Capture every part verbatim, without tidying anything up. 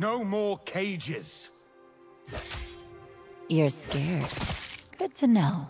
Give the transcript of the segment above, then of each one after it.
No more cages! You're scared. Good to know.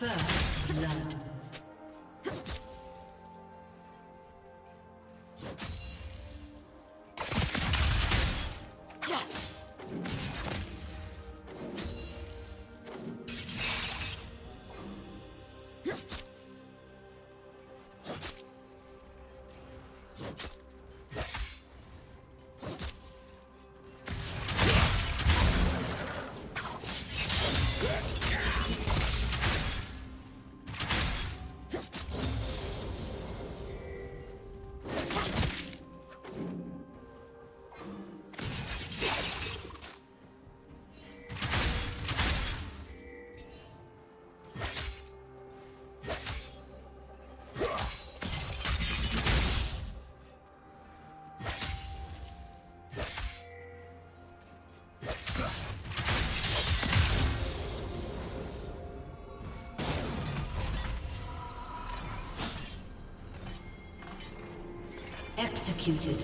First blood. Executed.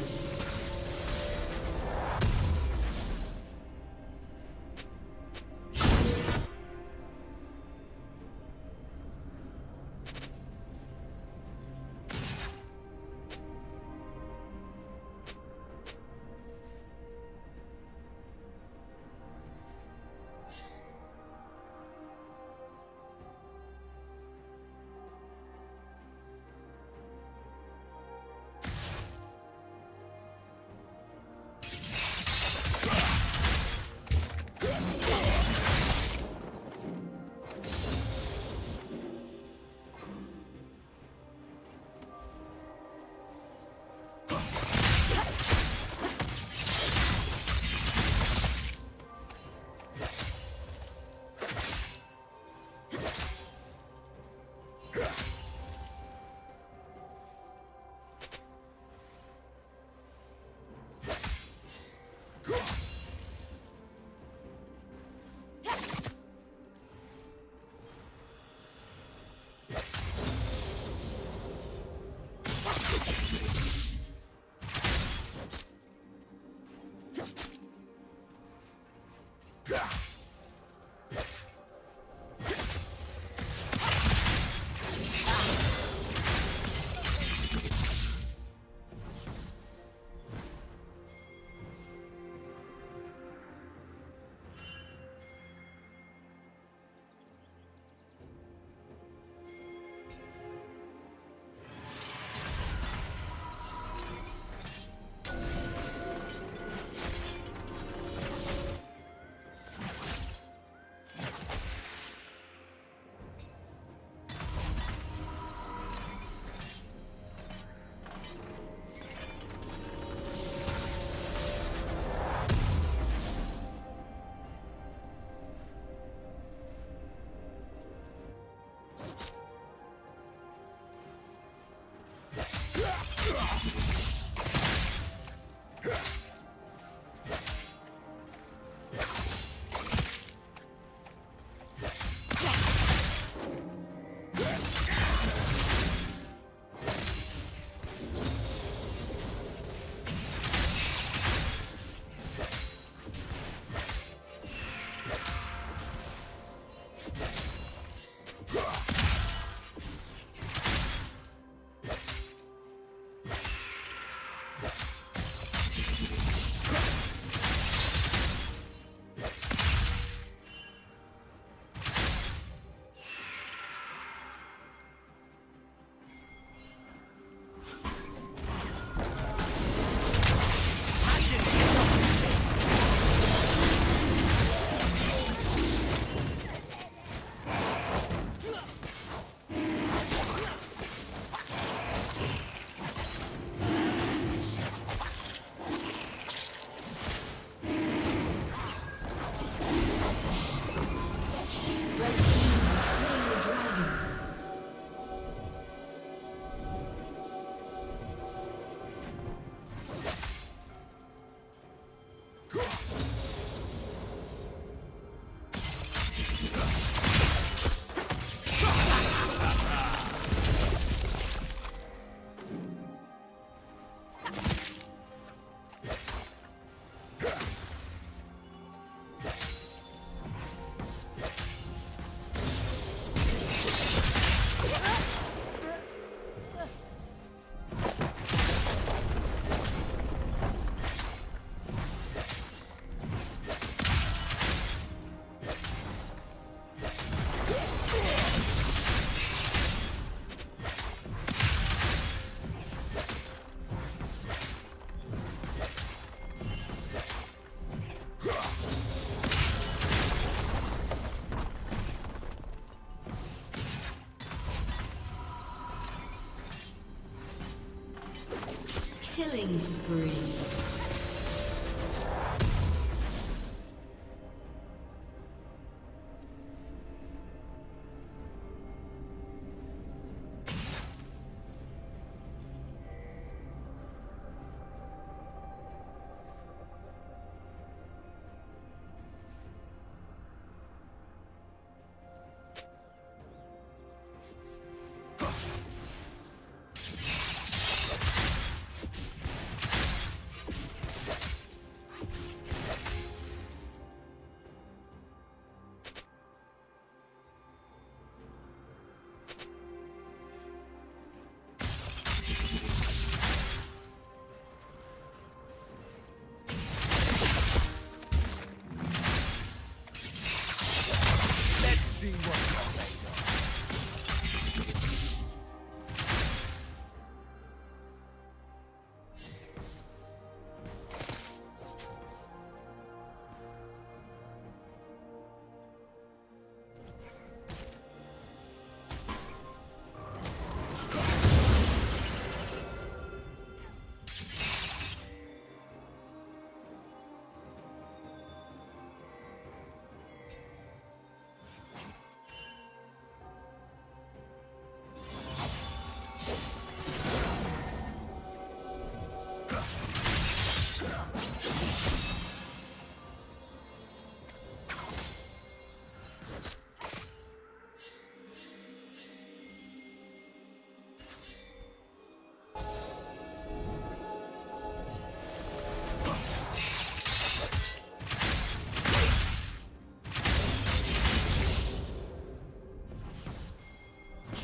Killing spree.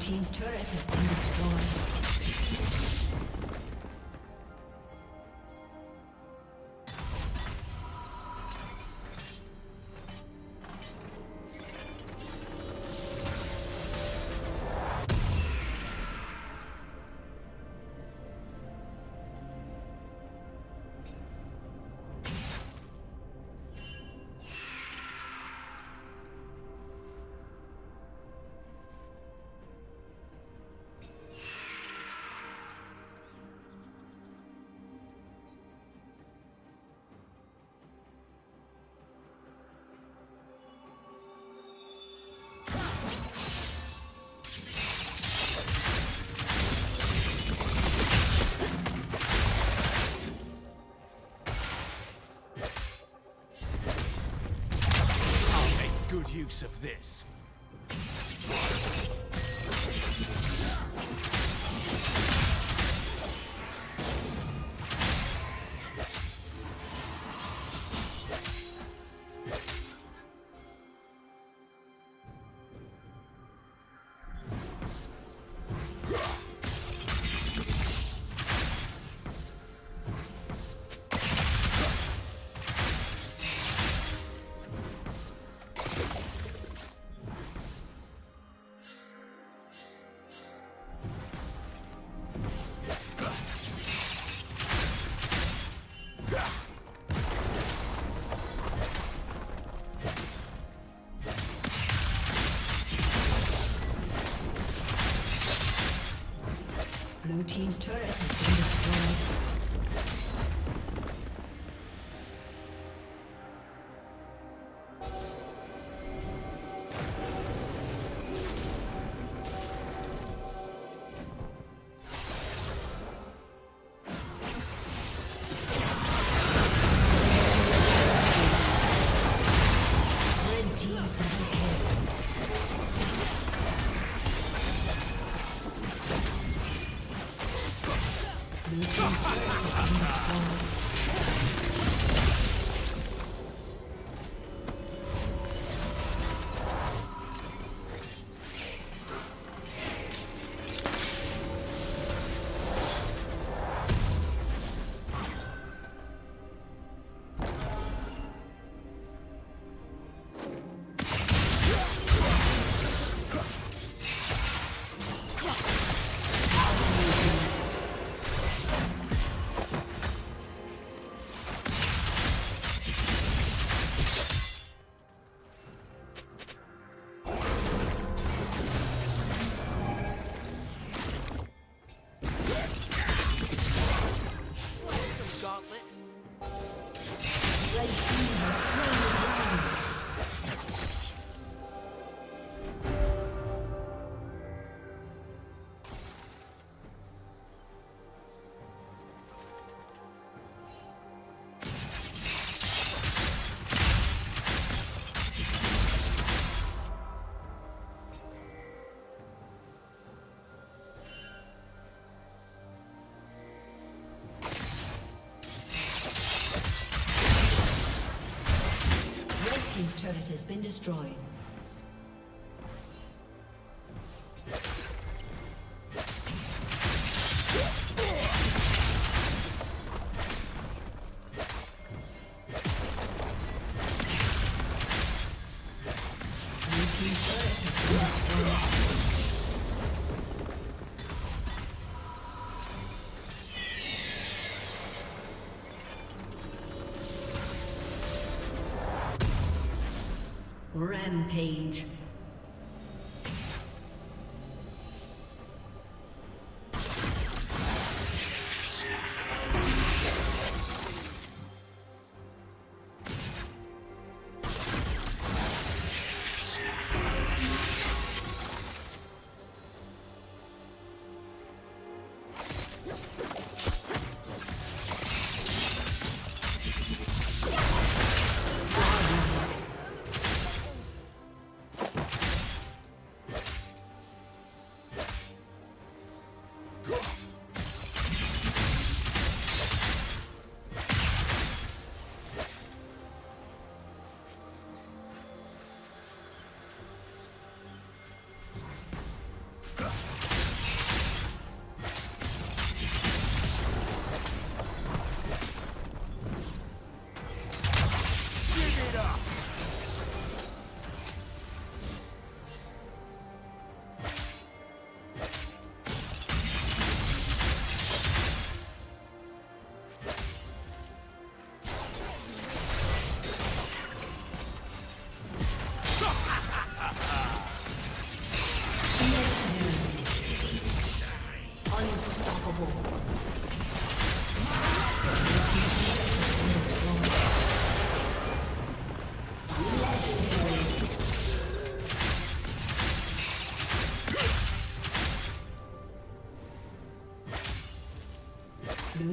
Team's turret has been destroyed. Use of this. Blue team's turret has been destroyed. Red team double kill. Turret has been destroyed. Rampage. Blue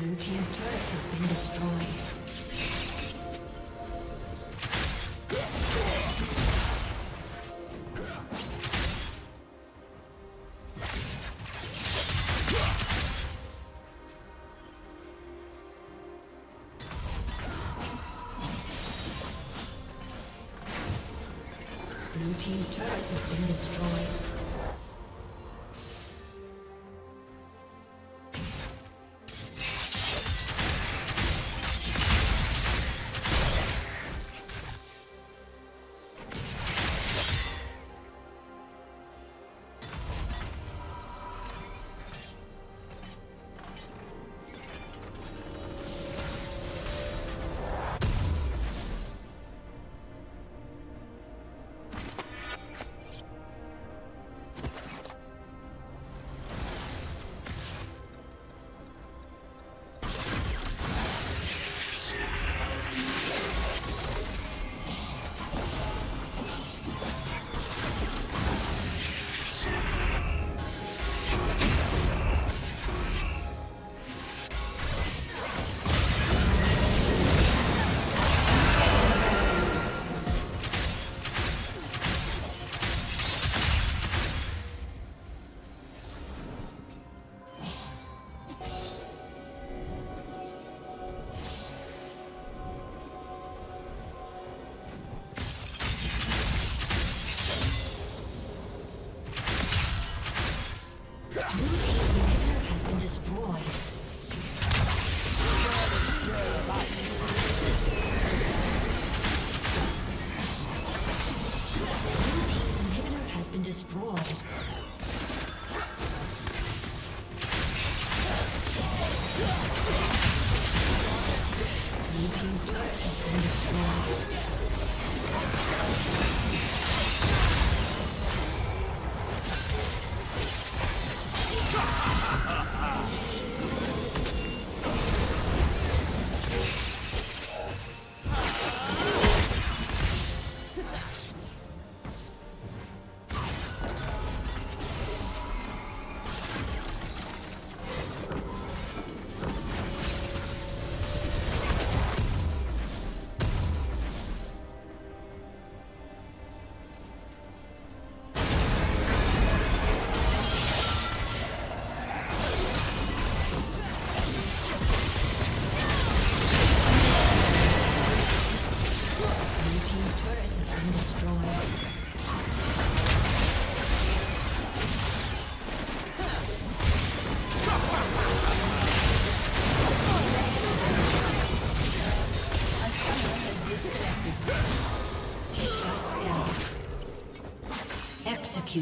Blue team's turret has been destroyed. Team's turret has been destroyed.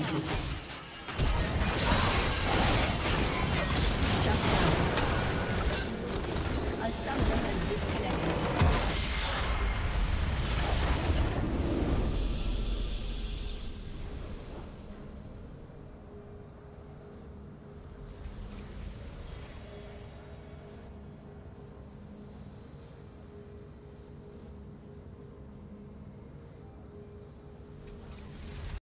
executed.